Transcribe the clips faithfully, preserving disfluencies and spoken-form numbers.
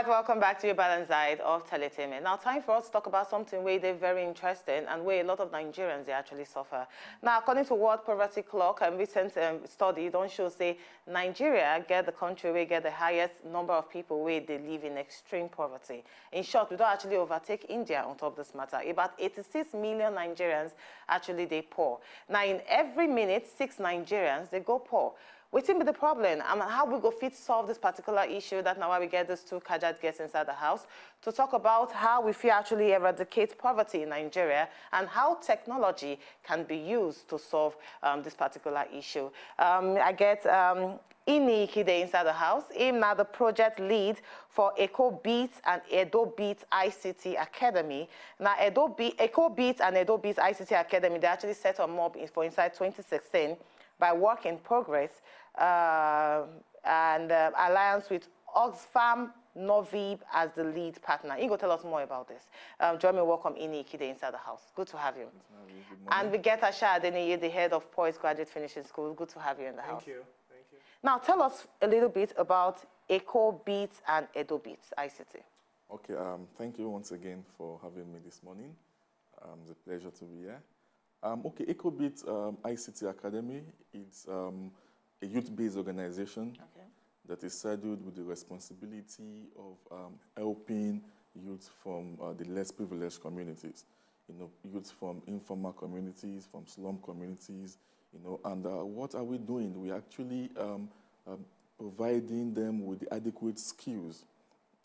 right, welcome back to your Balanced Diet of Teletainment. Now, time for us to talk about something where they're very interesting and where a lot of Nigerians they actually suffer. Now, according to World Poverty Clock, a recent um, study don't show say Nigeria get the country where get the highest number of people where they live in extreme poverty. In short, we don't actually overtake India on top of this matter. About eighty-six million Nigerians actually they poor. Now, in every minute, six Nigerians they go poor. We think with the problem and how we go fit solve this particular issue that now we get these two Kajat guests inside the house to talk about how we feel actually eradicate poverty in Nigeria and how technology can be used to solve um, this particular issue. Um, I get um, Ini Ikide inside the house. Him now the project lead for EkoBits and EdoBits I C T Academy. Now, EkoBits and EdoBits I C T Academy, they actually set a mob for inside twenty sixteen. By work in progress uh, and uh, alliance with Oxfam Novib as the lead partner. Ingo, tell us more about this. Um, join me, welcome Ini Ikide inside the house. Good to have you. Good morning. And we get Asha Deneye, the head of Poise Graduate Finishing School. Good to have you in the Thank house. Thank you. Thank you. Now, tell us a little bit about EkoBits and EdoBits I C T. Okay. Um, thank you once again for having me this morning. Um, it's a pleasure to be here. Um, okay, EkoBits um, I C T Academy is um, a youth-based organization okay. that is saddled with the responsibility of um, helping youth from uh, the less privileged communities. You know, youth from informal communities, from slum communities. You know, and uh, what are we doing? We are actually um, um, providing them with the adequate skills,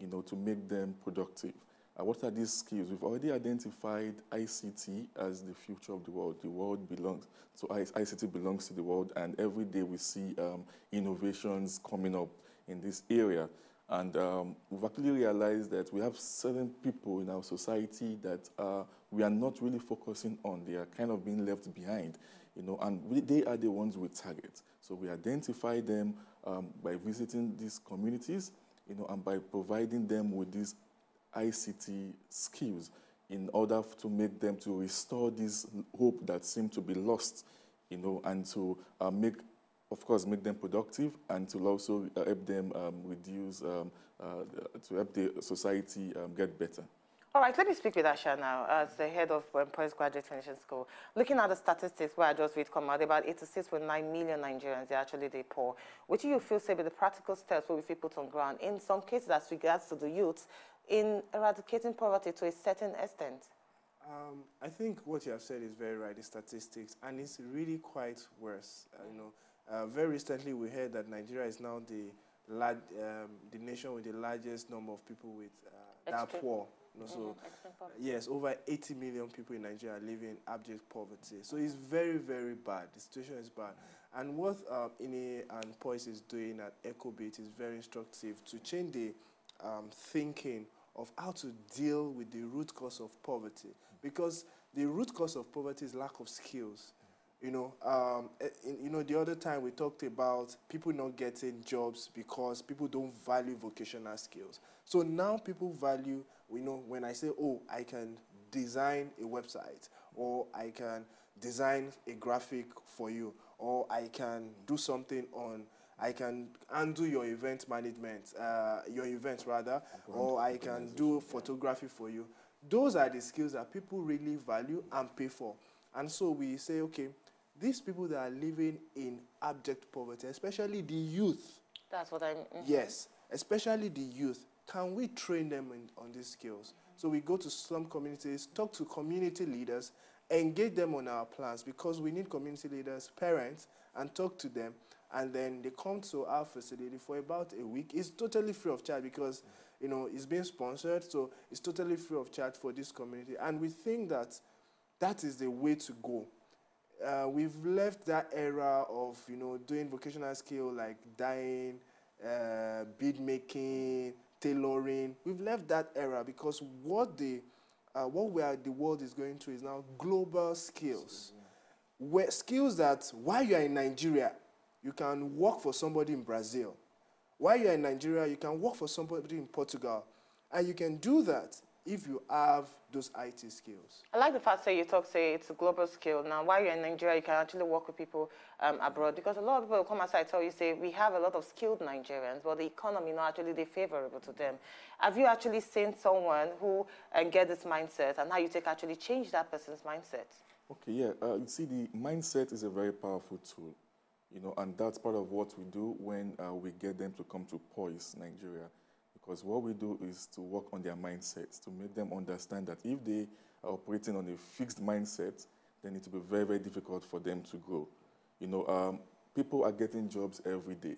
you know, to make them productive. Uh, what are these skills? We've already identified I C T as the future of the world. The world belongs to I C T belongs to the world, and every day we see um, innovations coming up in this area. And um, we've actually realized that we have certain people in our society that uh, we are not really focusing on. They are kind of being left behind, you know, and we, they are the ones we target. So we identify them um, by visiting these communities, you know, and by providing them with these I C T skills in order to make them to restore this hope that seemed to be lost, you know, and to uh, make, of course, make them productive and to also uh, help them um, reduce, um, uh, to help the society um, get better. All right, let me speak with Asha now, as the head of um, Poise Graduate Finishing School. Looking at the statistics where I just read come out, about eighty-six point nine million Nigerians, they actually they poor. What do you feel, say, with the practical steps where we feel put on ground, in some cases as regards to the youth, in eradicating poverty to a certain extent? Um, I think what you have said is very right, the statistics, and it's really quite worse. Uh, you know, uh, very recently we heard that Nigeria is now the, large, um, the nation with the largest number of people with uh, that extreme. Poor. You know, so, mm-hmm. yes, over eighty million people in Nigeria live in abject poverty. So it's very, very bad. The situation is bad. And what uh, Ini and Poise is doing at EkoBits is very instructive to change the um, thinking of how to deal with the root cause of poverty, because the root cause of poverty is lack of skills. You know, um, in, you know, the other time we talked about people not getting jobs because people don't value vocational skills. So now people value, you know, when I say, oh, I can design a website, or I can design a graphic for you, or I can do something on I can undo your event management, uh, your events rather, or I can do photography for you. Those are the skills that people really value and pay for. And so we say, okay, these people that are living in abject poverty, especially the youth. That's what I mean. Mm-hmm. Yes, especially the youth. Can we train them in, on these skills? Mm-hmm. So we go to slum communities, talk to community leaders, engage them on our plans, because we need community leaders, parents, and talk to them. And then they come to our facility for about a week. It's totally free of charge because, you know, it's being sponsored, so it's totally free of charge for this community. And we think that that is the way to go. Uh, we've left that era of, you know, doing vocational skill like dyeing, uh, bead making, tailoring. We've left that era because what the uh, what we are, the world is going through is now global skills, where skills that while you are in Nigeria, you can work for somebody in Brazil. While you're in Nigeria, you can work for somebody in Portugal. And you can do that if you have those I T skills. I like the fact that you talk, say, it's a global skill. Now, while you're in Nigeria, you can actually work with people um, abroad, because a lot of people will come outside and tell you, say, we have a lot of skilled Nigerians, but the economy is not actually favorable to them. Have you actually seen someone who uh, get this mindset, and how you take actually change that person's mindset? Okay, yeah. Uh, you see, the mindset is a very powerful tool, you know, and that's part of what we do when uh, we get them to come to Poise Nigeria. Because what we do is to work on their mindsets, to make them understand that if they are operating on a fixed mindset, then it will be very, very difficult for them to grow. You know, um, people are getting jobs every day.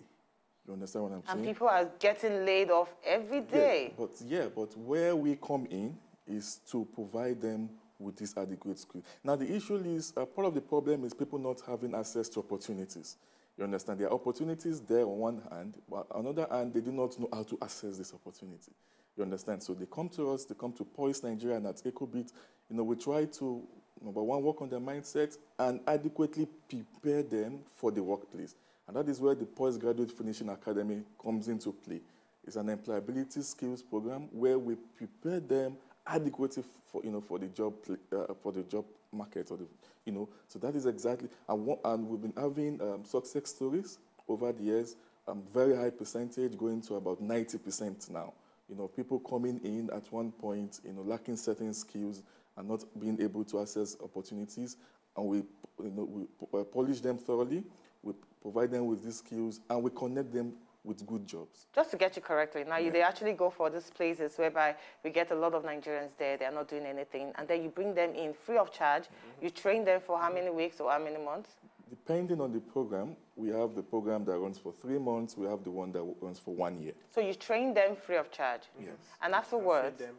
You understand what I'm and saying? And people are getting laid off every day. Yeah, but yeah, but where we come in is to provide them with this adequate skill. Now, the issue is, uh, part of the problem is people not having access to opportunities. You understand? There are opportunities there on one hand, but on the other hand, they do not know how to access this opportunity. You understand? So they come to us, they come to Poise Nigeria, and at EkoBits, you know, we try to, number one, work on their mindset and adequately prepare them for the workplace. And that is where the Poise Graduate Finishing Academy comes into play. It's an employability skills program where we prepare them adequately for, you know, for the job, uh, for the job market, or the, you know, so that is exactly, and, what, and we've been having um, success stories over the years, um, very high percentage, going to about ninety percent now. You know, people coming in at one point, you know, lacking certain skills and not being able to access opportunities, and we, you know, we polish them thoroughly, we provide them with these skills, and we connect them with good jobs. Just to get you correctly, now yeah. you, they actually go for these places whereby we get a lot of Nigerians there, they are not doing anything, and then you bring them in free of charge, mm-hmm. you train them for how many weeks or how many months? Depending on the program, we have the program that runs for three months, we have the one that runs for one year. So you train them free of charge? Yes. And afterwards? And,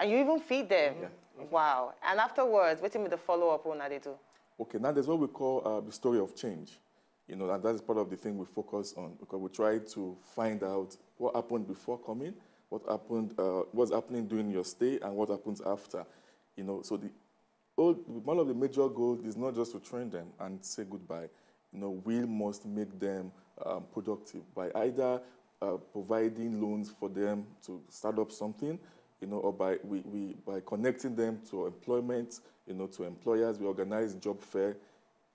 and you even feed them? Yeah. Mm-hmm. Wow. And afterwards, waiting with the follow-up, what do they do? Okay, now there's what we call uh, the story of change. You know, and that is part of the thing we focus on, because we try to find out what happened before coming, what happened, uh, what's happening during your stay, and what happens after. You know, so the old, one of the major goals is not just to train them and say goodbye. You know, we must make them um, productive by either uh, providing loans for them to start up something, you know, or by we, we by connecting them to employment, you know, to employers. We organize job fair.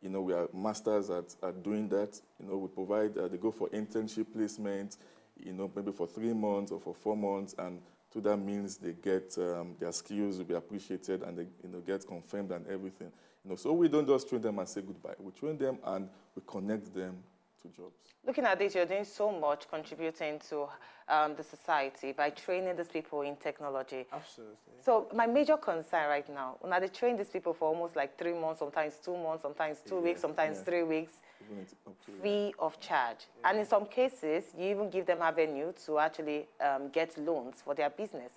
You know, we are masters at, at doing that. You know, we provide, uh, they go for internship placement, you know, maybe for three months or for four months, and through that means they get um, their skills will be appreciated, and they, you know, get confirmed and everything. You know, so we don't just train them and say goodbye. We train them and we connect them to jobs. Looking at this, you're doing so much contributing to um, the society by training these people in technology. Absolutely. So my major concern right now, now they train these people for almost like three months, sometimes two months, sometimes two yeah, weeks, sometimes yeah. three weeks, free of charge. Yeah. And in some cases, you even give them avenue to actually um, get loans for their business.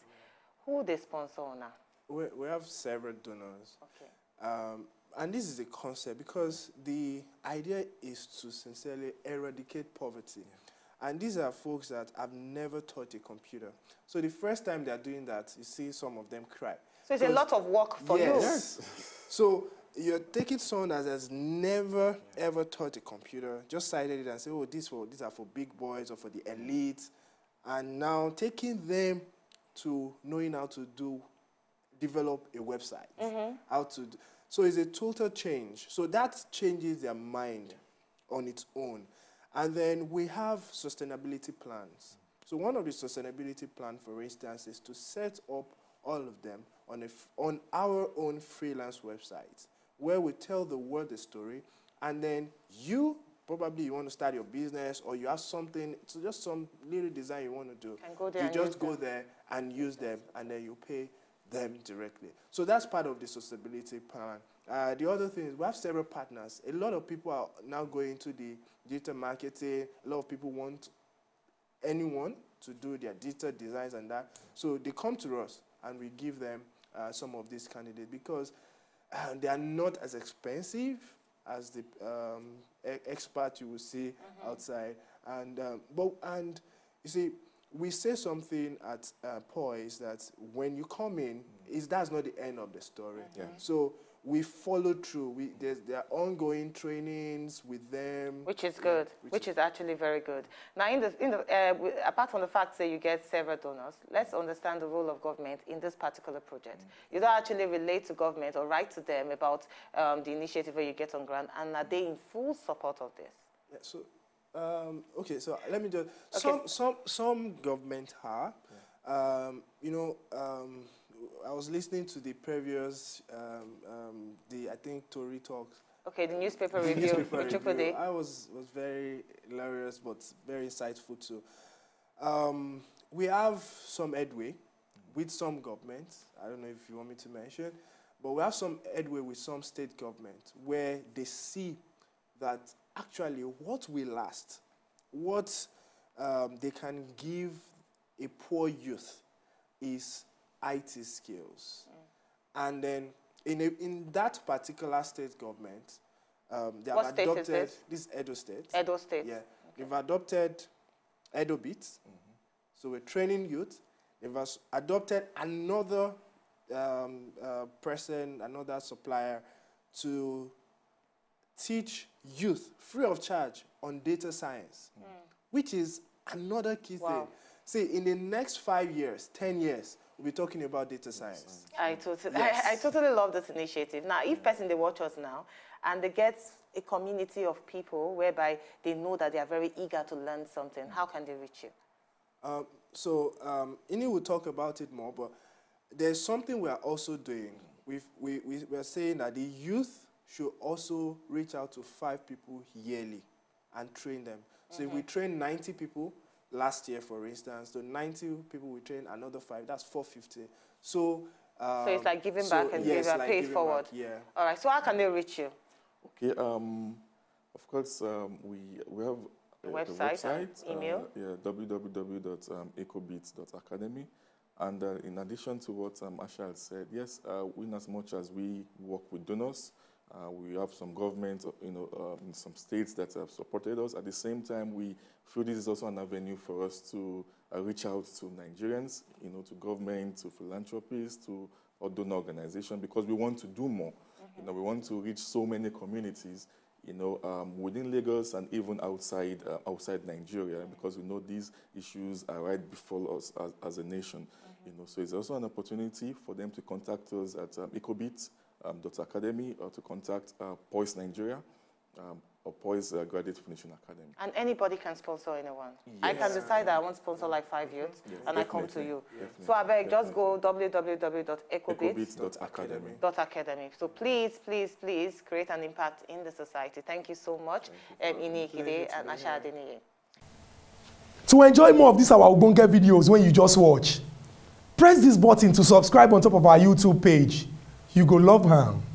Yeah. Who they sponsor now? We, we have several donors. Okay. Um, And this is a concept, because the idea is to sincerely eradicate poverty. Yeah. And these are folks that have never taught a computer. So the first time they're doing that, you see some of them cry. So it's a lot of work for yes. you. Yes. So you're taking someone that has never, yeah. ever taught a computer, just cited it and say, oh, this for, these are for big boys or for the elite. And now taking them to knowing how to do, develop a website, mm-hmm. how to do. So it's a total change. So that changes their mind yeah. on its own. And then we have sustainability plans. So one of the sustainability plans, for instance, is to set up all of them on, a f on our own freelance website, where we tell the world the story. And then you, probably you want to start your business, or you have something, so just some little design you want to do. Go there you just go them. there and use them, and then you pay them directly. So that's part of the sustainability plan. Uh, the other thing is we have several partners. A lot of people are now going into the digital marketing. A lot of people want anyone to do their digital designs and that. So they come to us and we give them uh, some of these candidates, because uh, they are not as expensive as the um, e expert you will see mm-hmm. outside. And, um, but, and you see, we say something at uh, Poise that when you come in, mm-hmm. is that's not the end of the story. Mm-hmm. yeah. So we follow through. We, there's, there are ongoing trainings with them. Which is good, yeah, which, which is, is actually very good. Now, in the, in the, uh, apart from the fact that you get several donors, let's understand the role of government in this particular project. Mm-hmm. You don't actually relate to government or write to them about um, the initiative that you get on ground, and are they in full support of this? Yeah, so, um, okay, so let me just, okay. some, some, some government are, yeah. um, you know, um, I was listening to the previous, um, um, the I think Tory talks. Okay, the newspaper the review. Newspaper review. I was was very hilarious, but very insightful too. Um, we have some headway with some governments. I don't know if you want me to mention, but we have some headway with some state governments where they see that actually what will last, what um, they can give a poor youth, is I T skills. Mm. And then in, a, in that particular state government, um, they what have adopted, is this? this is Edo State. Edo State. Yeah. Okay. They've adopted EdoBits. Mm-hmm. So we're training youth. They've adopted another um, uh, person, another supplier to teach youth free of charge on data science, mm. which is another key wow. thing. See, in the next five years, ten years, we'll be talking about data science. I totally, yes. I, I totally love this initiative. Now, if person they watch us now, and they get a community of people whereby they know that they are very eager to learn something, how can they reach you? Um, so, um, Ini will talk about it more, but there's something we are also doing. We've, we, we, we are saying that the youth should also reach out to five people yearly and train them. So mm-hmm. if we train ninety people, last year, for instance, the ninety people we trained, another five, that's four fifty. So, um, so it's like giving back so, and yes, like pay it forward. Back, yeah. All right, so how can they reach you? Okay, um, of course, um, we, we have uh, website, the website, email. Uh, yeah, w w w dot ekobits dot academy. And uh, in addition to what um, Asha has said, yes, uh, in as much as we work with donors, Uh, we have some governments, you know, uh, in some states that have supported us. At the same time, we feel this is also an avenue for us to uh, reach out to Nigerians, you know, to government, to philanthropists, to or donor organizations, because we want to do more. Mm-hmm. You know, we want to reach so many communities, you know, um, within Lagos and even outside uh, outside Nigeria, mm-hmm. because we know these issues are right before us as, as a nation. Mm-hmm. You know, so it's also an opportunity for them to contact us at um, EkoBits. Um, dot academy or to contact uh, Poise Nigeria um, or Poise uh, Graduate Finishing Academy. And anybody can sponsor anyone. Yes. I can decide that I want to sponsor like five youths, yes, and I come to you. Definitely. So I beg, just go w w w dot ekobits dot academy. So please, please, please create an impact in the society. Thank you so much, um, Ini Ikide and Asha Deneye. To enjoy more of these our Ogbonge videos when you just watch, press this button to subscribe on top of our YouTube page. You go love her.